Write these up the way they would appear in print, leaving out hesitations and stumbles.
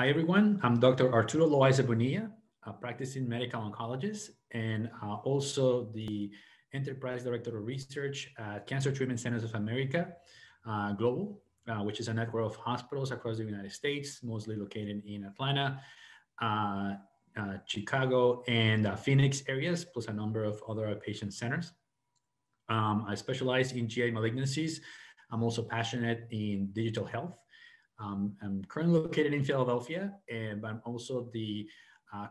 Hi, everyone. I'm Dr. Arturo Loaiza-Bonilla, a practicing medical oncologist, and also the Enterprise Director of Research at Cancer Treatment Centers of America Global, which is a network of hospitals across the United States, mostly located in Atlanta, Chicago, and Phoenix areas, plus a number of other outpatient centers. I specialize in GI malignancies. I'm also passionate in digital health. I'm currently located in Philadelphia, and I'm also the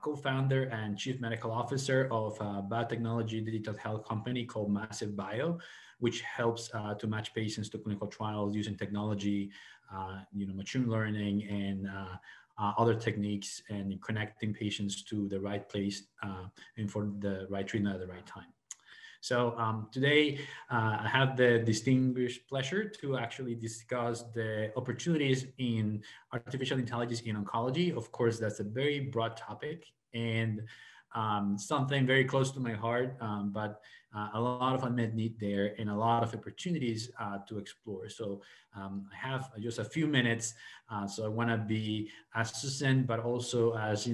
co-founder and chief medical officer of a biotechnology digital health company called Massive Bio, which helps to match patients to clinical trials using technology, machine learning, and other techniques, and connecting patients to the right place and for the right treatment at the right time. So today, I have the distinguished pleasure to actually discuss the opportunities in artificial intelligence in oncology. Of course, that's a very broad topic and something very close to my heart, but a lot of unmet need there and a lot of opportunities to explore. So I have just a few minutes, so I want to be as succinct, but also as,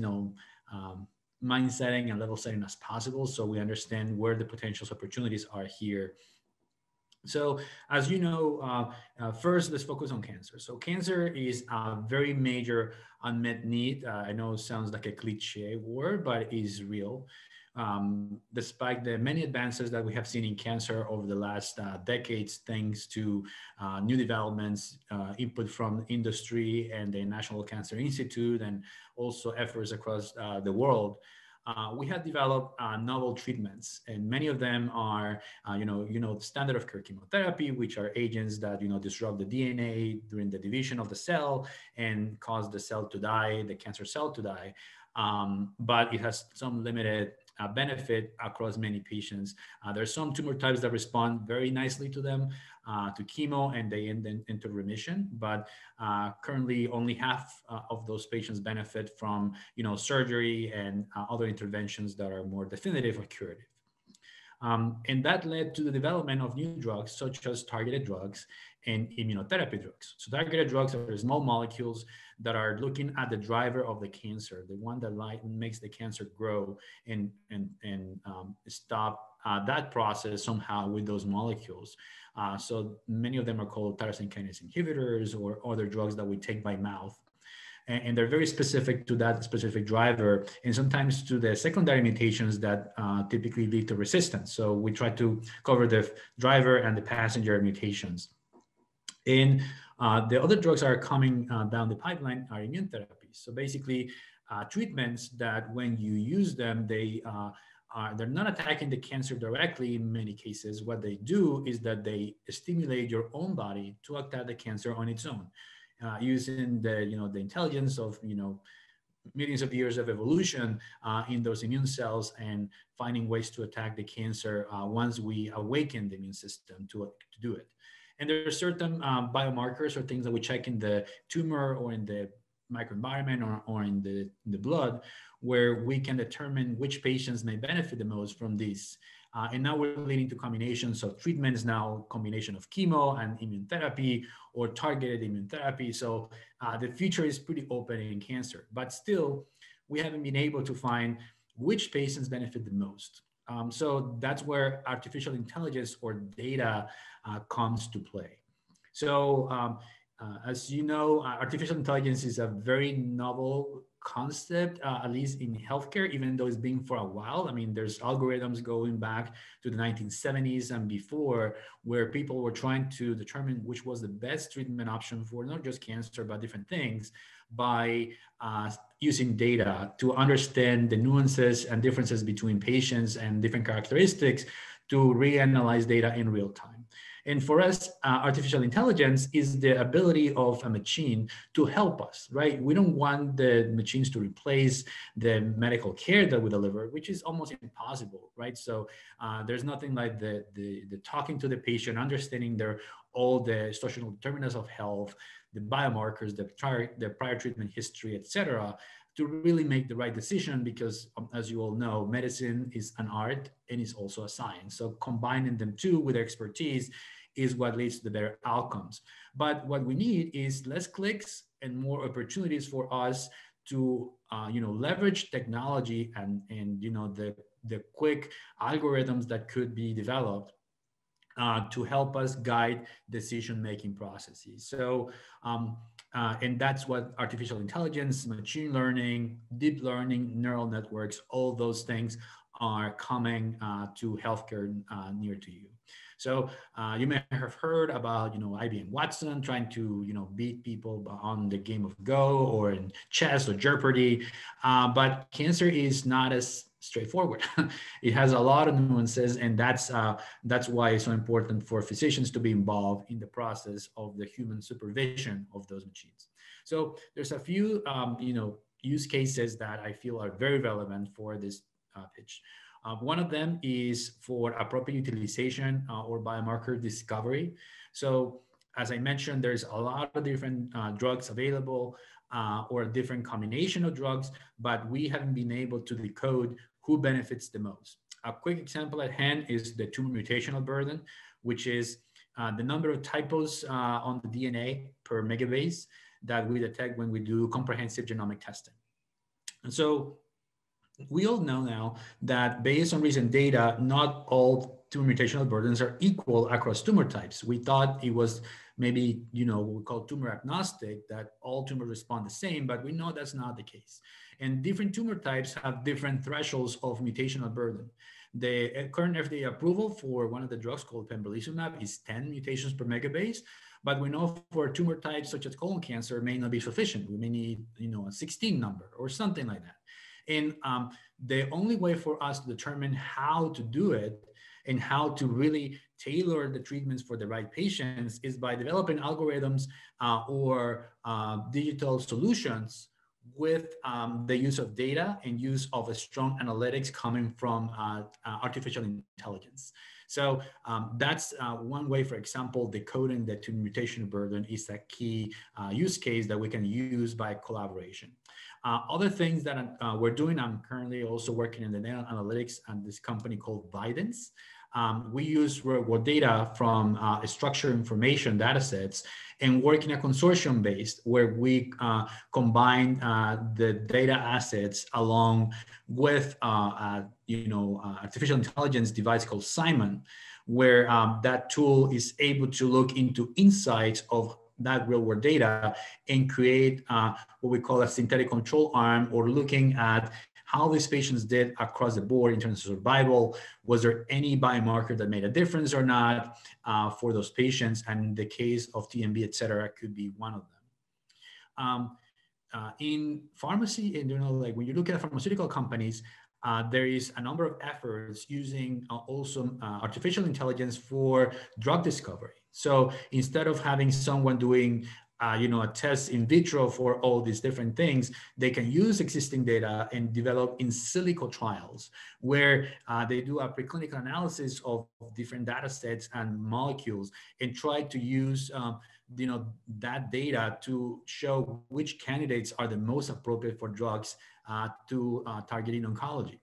mind setting and level setting as possible, so we understand where the potential opportunities are here. So as you know, first, let's focus on cancer. So cancer is a very major unmet need. I know it sounds like a cliche word, but it is real. Despite the many advances that we have seen in cancer over the last decades, thanks to new developments, input from industry and the National Cancer Institute, and also efforts across the world, we have developed novel treatments, and many of them are, standard of care chemotherapy, which are agents that, disrupt the DNA during the division of the cell and cause the cell to die, the cancer cell to die, but it has some limited benefit across many patients. There's some tumor types that respond very nicely to them, to chemo, and they then enter remission. But currently, only half of those patients benefit from, surgery and other interventions that are more definitive or curative. And that led to the development of new drugs, such as targeted drugs and immunotherapy drugs. So targeted drugs are small molecules that are looking at the driver of the cancer, the one that makes the cancer grow, and stop that process somehow with those molecules. So many of them are called tyrosine kinase inhibitors or other drugs that we take by mouth. And they're very specific to that specific driver, and sometimes to the secondary mutations that typically lead to resistance. So we try to cover the driver and the passenger mutations. And the other drugs that are coming down the pipeline are immune therapies. So basically treatments that when you use them, they're not attacking the cancer directly in many cases. What they do is that they stimulate your own body to attack the cancer on its own, using the intelligence of, millions of years of evolution in those immune cells, and finding ways to attack the cancer once we awaken the immune system to do it. And there are certain biomarkers or things that we check in the tumor or in the microenvironment or in the blood, where we can determine which patients may benefit the most from this. And now we're leading to combinations of treatments now, combination of chemo and immune therapy or targeted immune therapy. So the future is pretty open in cancer, but still we haven't been able to find which patients benefit the most. So that's where artificial intelligence or data comes to play. So as you know, artificial intelligence is a very novel concept, at least in healthcare, even though it's been for a while. I mean, there's algorithms going back to the 1970s and before, where people were trying to determine which was the best treatment option for not just cancer, but different things, by using data to understand the nuances and differences between patients and different characteristics to reanalyze data in real time. And for us, artificial intelligence is the ability of a machine to help us, right? We don't want the machines to replace the medical care that we deliver, which is almost impossible, right? So there's nothing like the talking to the patient, understanding all the social determinants of health, the biomarkers, the prior treatment history, et cetera, to really make the right decision, because as you all know, medicine is an art and it's also a science. So combining them two with expertise is what leads to the better outcomes. But what we need is less clicks and more opportunities for us to leverage technology and the quick algorithms that could be developed to help us guide decision-making processes. So, and that's what artificial intelligence, machine learning, deep learning, neural networks, all those things are coming to healthcare near to you. So you may have heard about, IBM Watson trying to, beat people on the game of Go or in chess or Jeopardy, but cancer is not as straightforward. It has a lot of nuances, and that's why it's so important for physicians to be involved in the process of the human supervision of those machines. So there's a few, use cases that I feel are very relevant for this pitch. One of them is for appropriate utilization or biomarker discovery. So as I mentioned, there's a lot of different drugs available or a different combination of drugs, but we haven't been able to decode who benefits the most. A quick example at hand is the tumor mutational burden, which is the number of typos on the DNA per megabase that we detect when we do comprehensive genomic testing. And so we all know now that based on recent data, not all tumor mutational burdens are equal across tumor types. We thought it was maybe, what we call tumor agnostic, that all tumors respond the same, but we know that's not the case. And different tumor types have different thresholds of mutational burden. The current FDA approval for one of the drugs called pembrolizumab is 10 mutations per megabase, but we know for tumor types such as colon cancer may not be sufficient. We may need, a 16 number or something like that. And the only way for us to determine how to do it and how to really tailor the treatments for the right patients is by developing algorithms or digital solutions with the use of data and use of a strong analytics coming from artificial intelligence. So that's one way, for example, decoding the tumor mutation burden is a key use case that we can use by collaboration. Other things that we're doing, I'm currently also working in the analytics and this company called Vidance. We use real-world data from structured information data sets and work in a consortium base where we combine the data assets along with artificial intelligence device called Simon, where that tool is able to look into insights of that real-world data and create what we call a synthetic control arm, or looking at how these patients did across the board in terms of survival. Was there any biomarker that made a difference or not for those patients? And in the case of TMB, et cetera, could be one of them. In pharmacy, and like when you look at pharmaceutical companies, there is a number of efforts using also artificial intelligence for drug discovery. So instead of having someone doing a test in vitro for all these different things, they can use existing data and develop in silico trials where they do a preclinical analysis of different data sets and molecules and try to use that data to show which candidates are the most appropriate for drugs to targeting oncology,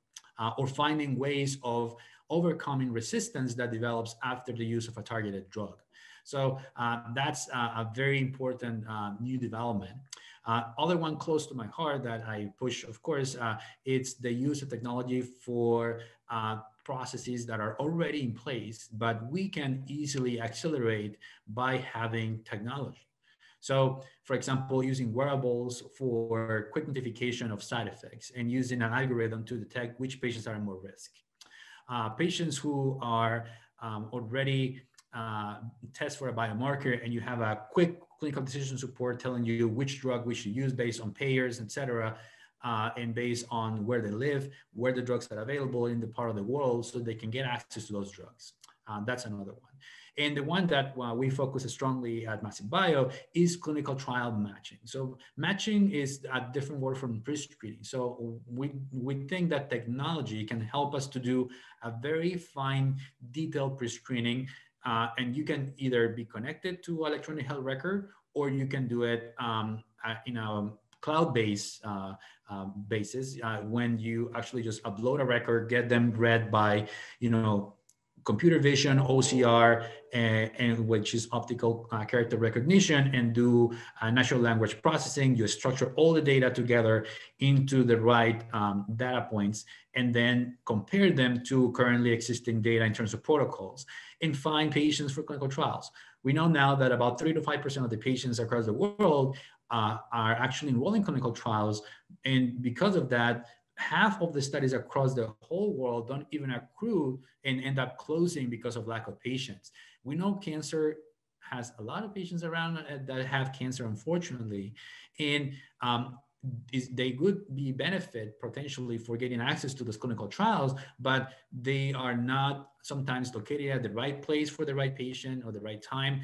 or finding ways of overcoming resistance that develops after the use of a targeted drug. So that's a very important new development. Other one close to my heart that I push, of course, it's the use of technology for processes that are already in place, but we can easily accelerate by having technology. So, for example, using wearables for quick notification of side effects and using an algorithm to detect which patients are at more risk. Patients who are already test for a biomarker and you have a quick clinical decision support telling you which drug we should use based on payers, et cetera, and based on where they live, where the drugs are available in the part of the world so they can get access to those drugs. That's another one. And the one that we focus strongly at Massive Bio is clinical trial matching. So matching is a different word from pre-screening. So we think that technology can help us to do a very fine, detailed pre-screening, and you can either be connected to electronic health record, or you can do it in a cloud-based basis when you actually just upload a record, get them read by computer vision, OCR, and which is optical character recognition, and do natural language processing. You structure all the data together into the right data points, and then compare them to currently existing data in terms of protocols, and find patients for clinical trials. We know now that about 3 to 5% of the patients across the world are actually enrolling clinical trials, and because of that, half of the studies across the whole world don't even accrue and end up closing because of lack of patients. We know cancer has a lot of patients around that have cancer, unfortunately, and they could be benefit potentially for getting access to those clinical trials, but they are not sometimes located at the right place for the right patient or the right time,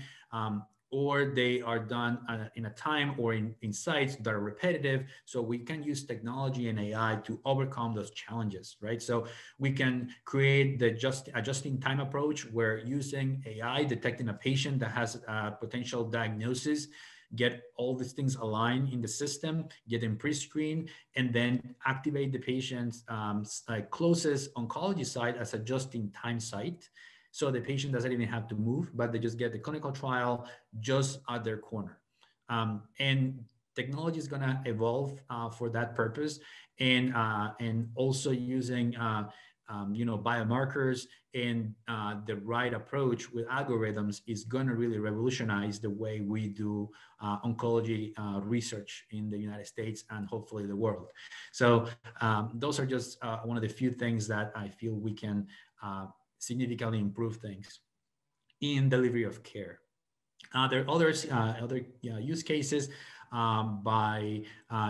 or they are done in a time or in sites that are repetitive. So we can use technology and AI to overcome those challenges, right? So we can create the just-in-time approach, where using AI, detecting a patient that has a potential diagnosis, get all these things aligned in the system, get them pre-screened, and then activate the patient's closest oncology site as a just-in-time site. So the patient doesn't even have to move, but they just get the clinical trial just at their corner. And technology is going to evolve for that purpose. And also using biomarkers and the right approach with algorithms is going to really revolutionize the way we do oncology research in the United States and hopefully the world. So those are just one of the few things that I feel we can significantly improve things in delivery of care. There are other use cases by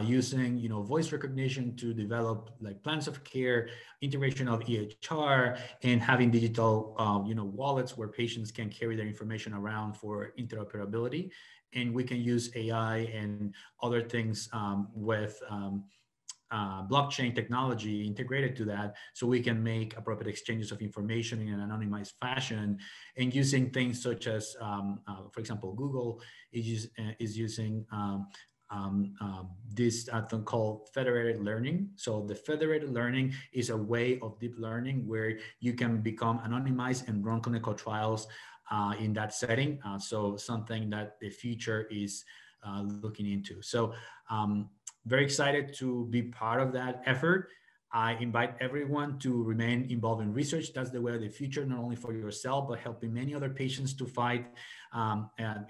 using voice recognition to develop like plans of care, integration of EHR, and having digital wallets where patients can carry their information around for interoperability. And we can use AI and other things with blockchain technology integrated to that, so we can make appropriate exchanges of information in an anonymized fashion, and using things such as, for example, Google is using this thing called federated learning. So the federated learning is a way of deep learning where you can become anonymized and run clinical trials in that setting. So something that the future is looking into. So very excited to be part of that effort. I invite everyone to remain involved in research. That's the way of the future, not only for yourself, but helping many other patients to fight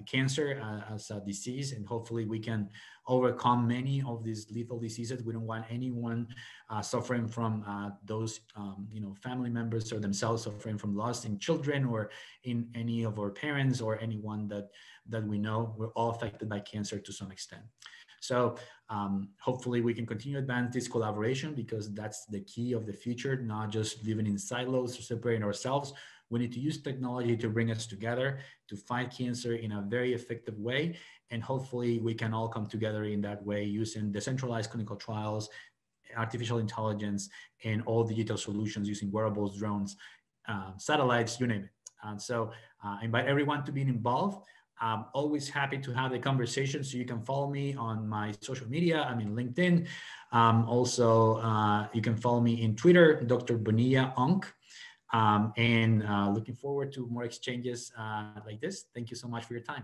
cancer as a disease. And hopefully we can overcome many of these lethal diseases. We don't want anyone suffering from those, family members or themselves suffering from loss in children or in any of our parents or anyone that we know. We're all affected by cancer to some extent. So hopefully we can continue to advance this collaboration, because that's the key of the future, not just living in silos or separating ourselves. We need to use technology to bring us together to fight cancer in a very effective way. And hopefully we can all come together in that way using decentralized clinical trials, artificial intelligence, and all digital solutions using wearables, drones, satellites, you name it. And so I invite everyone to be involved. I'm always happy to have the conversation, so you can follow me on my social media. I'm in LinkedIn. Also, you can follow me in Twitter, Dr. Bonilla Onc. And looking forward to more exchanges like this. Thank you so much for your time.